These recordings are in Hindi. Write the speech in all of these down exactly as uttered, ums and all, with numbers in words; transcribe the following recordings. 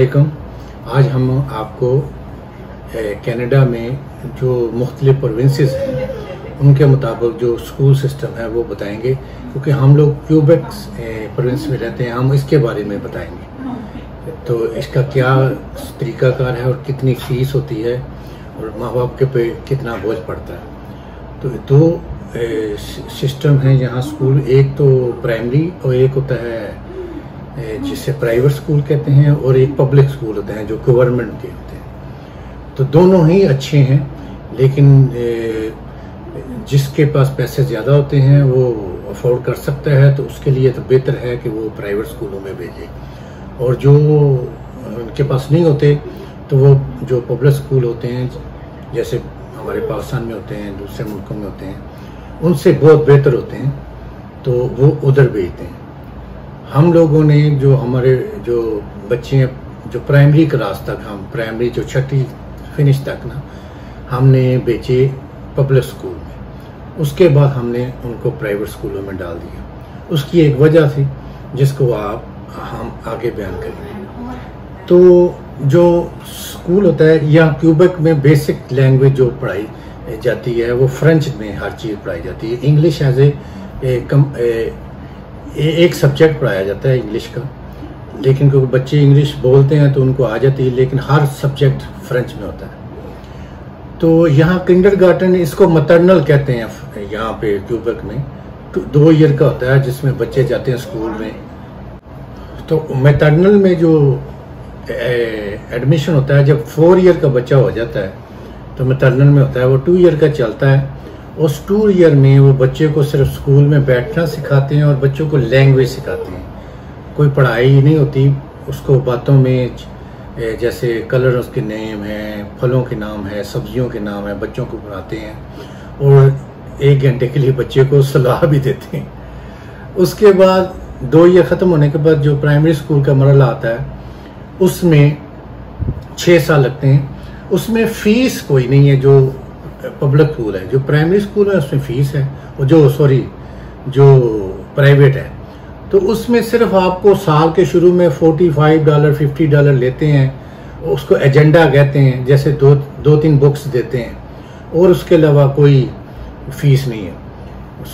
अस्सलामुअलैकुम। आज हम आपको कनाडा में जो मुख्तलिफ प्रोविंसेस हैं उनके मुताबिक जो स्कूल सिस्टम है वो बताएंगे, क्योंकि हम लोग क्यूबेक प्रोविंस में रहते हैं, हम इसके बारे में बताएंगे। तो इसका क्या तरीकाकार है और कितनी फीस होती है और माँ बाप के पे कितना बोझ पड़ता है। तो दो सिस्टम हैं यहाँ स्कूल, एक तो प्राइमरी और एक होता है जिसे प्राइवेट स्कूल कहते हैं और एक पब्लिक स्कूल होते हैं जो गवर्नमेंट के होते हैं। तो दोनों ही अच्छे हैं, लेकिन जिसके पास पैसे ज़्यादा होते हैं वो अफोर्ड कर सकता है, तो उसके लिए तो बेहतर है कि वो प्राइवेट स्कूलों में भेजे, और जो उनके पास नहीं होते तो वो जो पब्लिक स्कूल होते हैं जैसे हमारे पाकिस्तान में होते हैं, दूसरे मुल्कों में होते हैं, उनसे बहुत बेहतर होते हैं, तो वो उधर भेजते हैं। हम लोगों ने जो हमारे जो बच्चे हैं जो प्राइमरी क्लास तक, हम प्राइमरी जो छठी फिनिश तक ना, हमने भेजे पब्लिक स्कूल में। उसके बाद हमने उनको प्राइवेट स्कूलों में डाल दिया। उसकी एक वजह थी जिसको आप हम आगे बयान करेंगे। तो जो स्कूल होता है यहाँ क्यूबेक में, बेसिक लैंग्वेज जो पढ़ाई जाती है वो फ्रेंच में हर चीज़ पढ़ाई जाती है। इंग्लिश एज ए कम ए, एक सब्जेक्ट पढ़ाया जाता है इंग्लिश का, लेकिन क्योंकि बच्चे इंग्लिश बोलते हैं तो उनको आ जाती है, लेकिन हर सब्जेक्ट फ्रेंच में होता है। तो यहाँ किंडरगार्टन, इसको मटरनल कहते हैं यहाँ पे क्यूबेक में, तो दो ईयर का होता है जिसमें बच्चे जाते हैं स्कूल में। तो मटरनल में जो एडमिशन होता है, जब फोर ईयर का बच्चा हो जाता है तो मटरनल में होता है, वो टू ईयर का चलता है। उस टू ईयर में वो बच्चे को सिर्फ स्कूल में बैठना सिखाते हैं और बच्चों को लैंग्वेज सिखाते हैं, कोई पढ़ाई नहीं होती। उसको बातों में जैसे कलर्स के नेम हैं, फलों के नाम है, सब्जियों के नाम है, बच्चों को पढ़ाते हैं और एक घंटे के लिए बच्चे को सलाह भी देते हैं। उसके बाद दो ईयर ख़त्म होने के बाद जो प्राइमरी स्कूल का मरहला आता है उसमें छः साल लगते हैं। उसमें फ़ीस कोई नहीं है, जो पब्लिक स्कूल है, जो प्राइमरी स्कूल है उसमें फ़ीस है, और जो सॉरी जो प्राइवेट है तो उसमें सिर्फ आपको साल के शुरू में पैंतालीस डॉलर पचास डॉलर लेते हैं। उसको एजेंडा कहते हैं, जैसे दो दो तीन बुक्स देते हैं और उसके अलावा कोई फ़ीस नहीं है।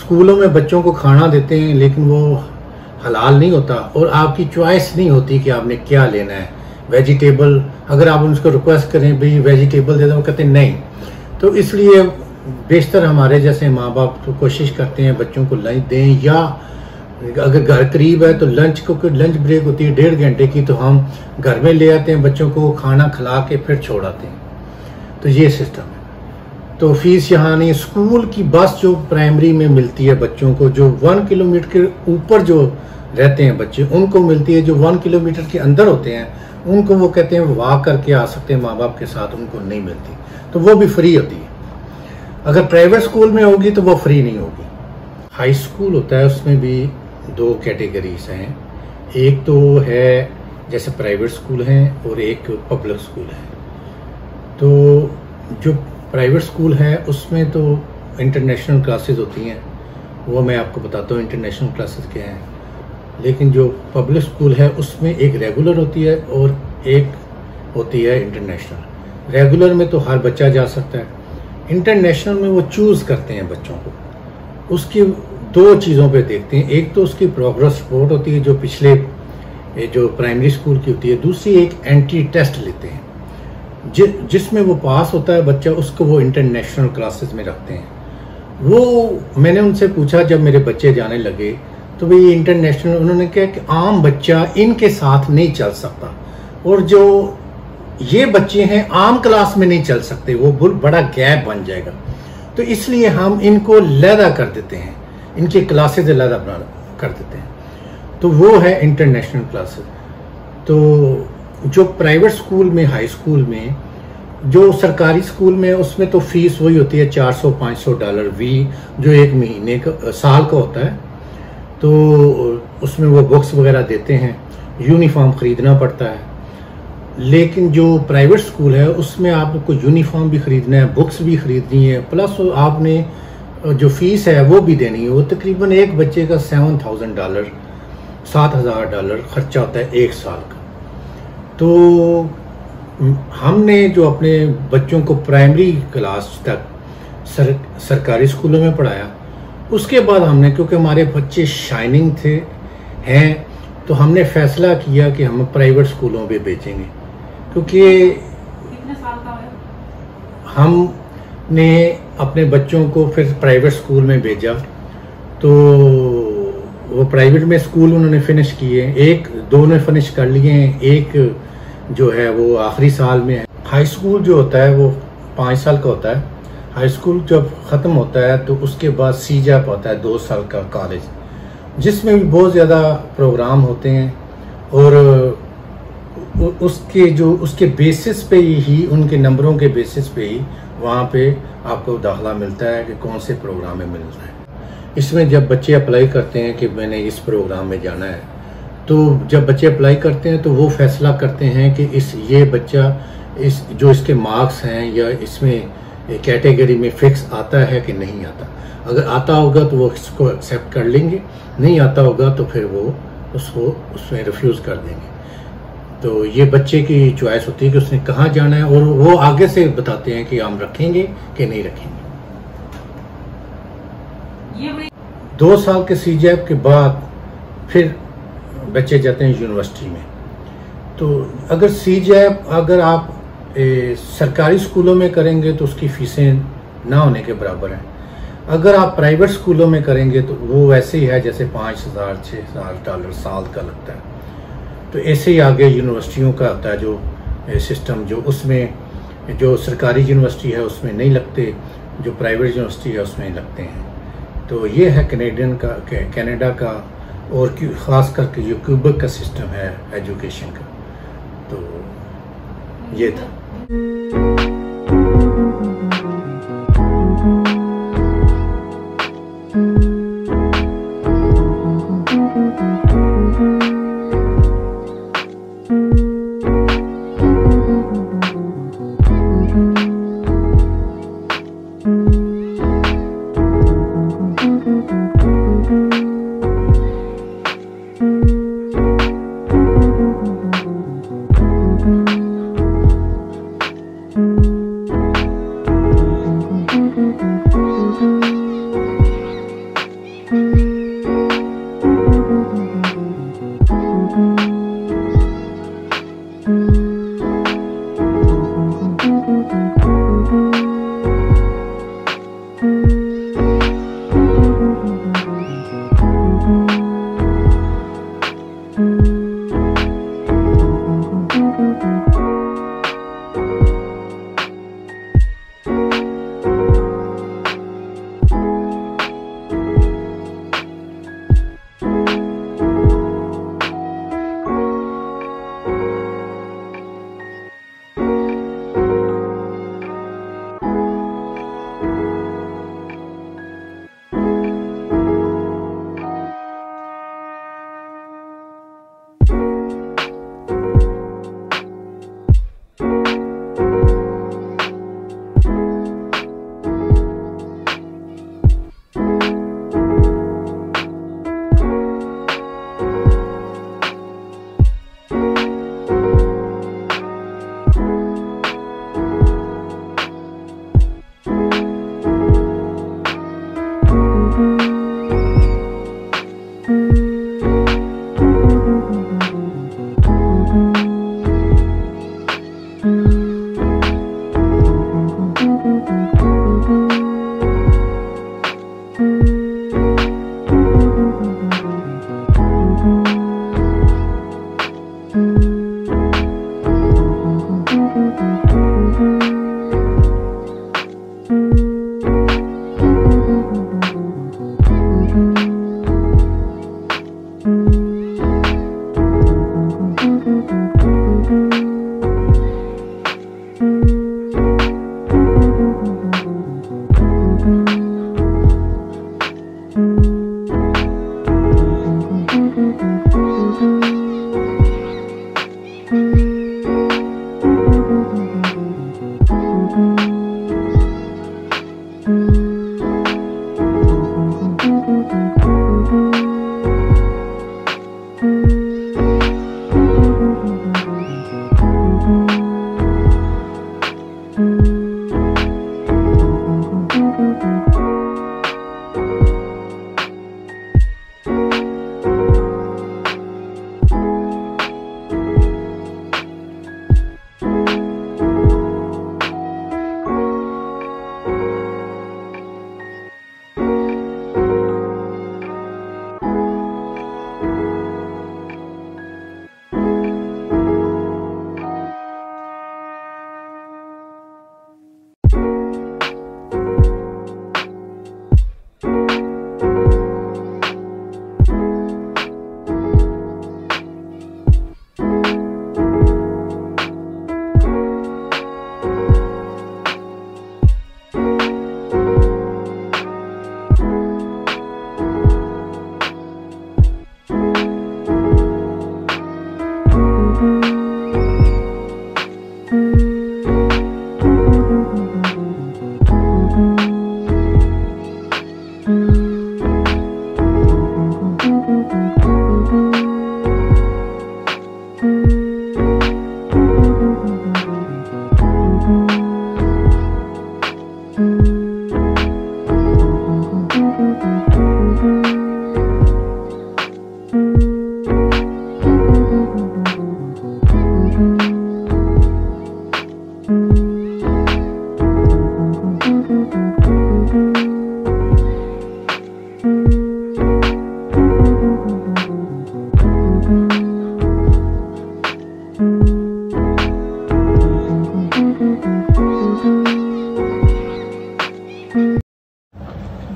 स्कूलों में बच्चों को खाना देते हैं लेकिन वो हलाल नहीं होता और आपकी चॉइस नहीं होती कि आपने क्या लेना है। वेजिटेबल, अगर आप उनको रिक्वेस्ट करें भाई वेजिटेबल दे दो, वो कहते हैं नहीं। तो इसलिए बेशतर हमारे जैसे माँ बाप तो कोशिश करते हैं बच्चों को लंच दें, या अगर घर करीब है तो लंच को, क्योंकि लंच ब्रेक होती है डेढ़ घंटे की, तो हम घर में ले आते हैं बच्चों को, खाना खिला के फिर छोड़ आते हैं। तो ये सिस्टम है। तो फीस यहाँ नहीं। स्कूल की बस जो प्राइमरी में मिलती है बच्चों को, जो वन किलोमीटर के ऊपर जो रहते हैं बच्चे उनको मिलती है, जो वन किलोमीटर के अंदर होते हैं उनको वो कहते हैं वाक करके आ सकते हैं माँ बाप के साथ, उनको नहीं मिलती, तो वो भी फ्री होती है। अगर प्राइवेट स्कूल में होगी तो वो फ्री नहीं होगी। हाई स्कूल होता है उसमें भी दो कैटेगरीज हैं, एक तो है जैसे प्राइवेट स्कूल हैं और एक पब्लिक स्कूल है। तो जो प्राइवेट स्कूल है उसमें तो इंटरनेशनल क्लासेस होती हैं, वो मैं आपको बताता हूँ इंटरनेशनल क्लासेस क्या हैं। लेकिन जो पब्लिक स्कूल है उसमें एक रेगुलर होती है और एक होती है इंटरनेशनल। रेगुलर में तो हर बच्चा जा सकता है, इंटरनेशनल में वो चूज़ करते हैं बच्चों को, उसकी दो चीज़ों पे देखते हैं। एक तो उसकी प्रोग्रेस रिपोर्ट होती है जो पिछले जो प्राइमरी स्कूल की होती है, दूसरी एक एंट्री टेस्ट लेते हैं जि, जिसमें वो पास होता है बच्चा, उसको वो इंटरनेशनल क्लासेस में रखते हैं। वो मैंने उनसे पूछा जब मेरे बच्चे जाने लगे तो भाई इंटरनेशनल, उन्होंने कहा कि आम बच्चा इनके साथ नहीं चल सकता, और जो ये बच्चे हैं आम क्लास में नहीं चल सकते, वो बहुत बड़ा गैप बन जाएगा, तो इसलिए हम इनको अलहदा कर देते हैं, इनके क्लासेज अलहदा बना कर देते हैं। तो वो है इंटरनेशनल क्लासेज। तो जो प्राइवेट स्कूल में, हाई स्कूल में, जो सरकारी स्कूल में, उसमें तो फीस वही होती है चार सौ पाँच सौ डॉलर वी, जो एक महीने का साल का होता है। तो उसमें वो बुक्स वगैरह देते हैं, यूनिफॉर्म ख़रीदना पड़ता है। लेकिन जो प्राइवेट स्कूल है उसमें आपको यूनिफॉर्म भी ख़रीदना है, बुक्स भी ख़रीदनी है, प्लस आपने जो फीस है वो भी देनी है। वो तकरीबन एक बच्चे का सेवन थाउजेंड डॉलर सात हज़ार डॉलर खर्चा होता है एक साल का। तो हमने जो अपने बच्चों को प्राइमरी क्लास तक सर, सरकारी स्कूलों में पढ़ाया। उसके बाद हमने, क्योंकि हमारे बच्चे शाइनिंग थे हैं, तो हमने फैसला किया कि हम प्राइवेट स्कूलों में भेजेंगे। क्योंकि कितने साल का है, हमने अपने बच्चों को फिर प्राइवेट स्कूल में भेजा। तो वो प्राइवेट में स्कूल उन्होंने फिनिश किए, एक दो ने फिनिश कर लिए हैं, एक जो है वो आखिरी साल में है। हाई स्कूल जो होता है वो पाँच साल का होता है। हाई स्कूल जब ख़त्म होता है तो उसके बाद सीजैप होता है, दो साल का कॉलेज, जिसमें भी बहुत ज़्यादा प्रोग्राम होते हैं और उसके जो उसके बेसिस पे ही, उनके नंबरों के बेसिस पे ही वहाँ पे आपको दाखिला मिलता है कि कौन से प्रोग्राम में मिल रहा है। इसमें जब बच्चे अप्लाई करते हैं कि मैंने इस प्रोग्राम में जाना है, तो जब बच्चे अप्लाई करते हैं तो वो फैसला करते हैं कि इस ये बच्चा इस जो इसके मार्क्स हैं या इसमें कैटेगरी में फिक्स आता है कि नहीं आता। अगर आता होगा तो वो इसको एक्सेप्ट कर लेंगे, नहीं आता होगा तो फिर वो उसको उसमें रिफ्यूज़ कर देंगे। तो ये बच्चे की चॉइस होती है कि उसने कहाँ जाना है, और वो आगे से बताते हैं कि हम रखेंगे कि नहीं रखेंगे। दो साल के सीजैप के बाद फिर बच्चे जाते हैं यूनिवर्सिटी में। तो अगर सीजैप अगर आप ए, सरकारी स्कूलों में करेंगे तो उसकी फीसें ना होने के बराबर हैं। अगर आप प्राइवेट स्कूलों में करेंगे तो वो वैसे ही है जैसे पाँच हज़ार छः हज़ार डॉलर साल का लगता है। तो ऐसे ही आगे यूनिवर्सिटियों का होता है जो ए, सिस्टम, जो उसमें जो सरकारी यूनिवर्सिटी है उसमें नहीं लगते, जो प्राइवेट यूनिवर्सिटी है उसमें लगते हैं। तो ये है कैनेडियन का कनाडा का और ख़ास करके जो क्यूबक का सिस्टम है एजुकेशन का। तो ये था।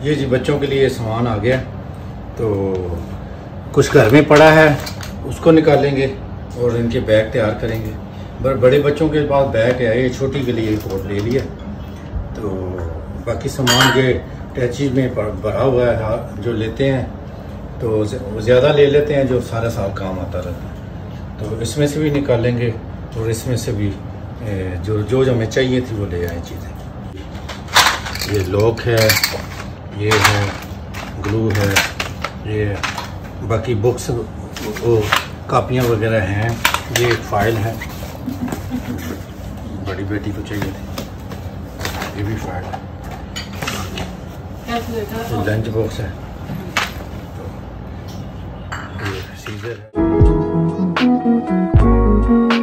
ये जी बच्चों के लिए सामान आ गया, तो कुछ घर में पड़ा है उसको निकालेंगे और इनके बैग तैयार करेंगे। पर बड़े बच्चों के पास बैग है, ये छोटी के लिए कोट ले लिया। तो बाकी सामान के टैची में भरा हुआ है, जो लेते हैं तो ज़्यादा ले लेते हैं, जो सारा साल काम आता रहता है। तो इसमें से भी निकालेंगे और इसमें से भी जो जो हमें चाहिए थी वो ले आए चीज़ें। ये लॉक है, ये है ग्लू है, ये बाकी बुक्स वो कापियाँ वगैरह हैं, ये एक फ़ाइल है, बड़ी बेटी को चाहिए थी, ये भी फाइल है, लंच बॉक्स है, ये सीजर है।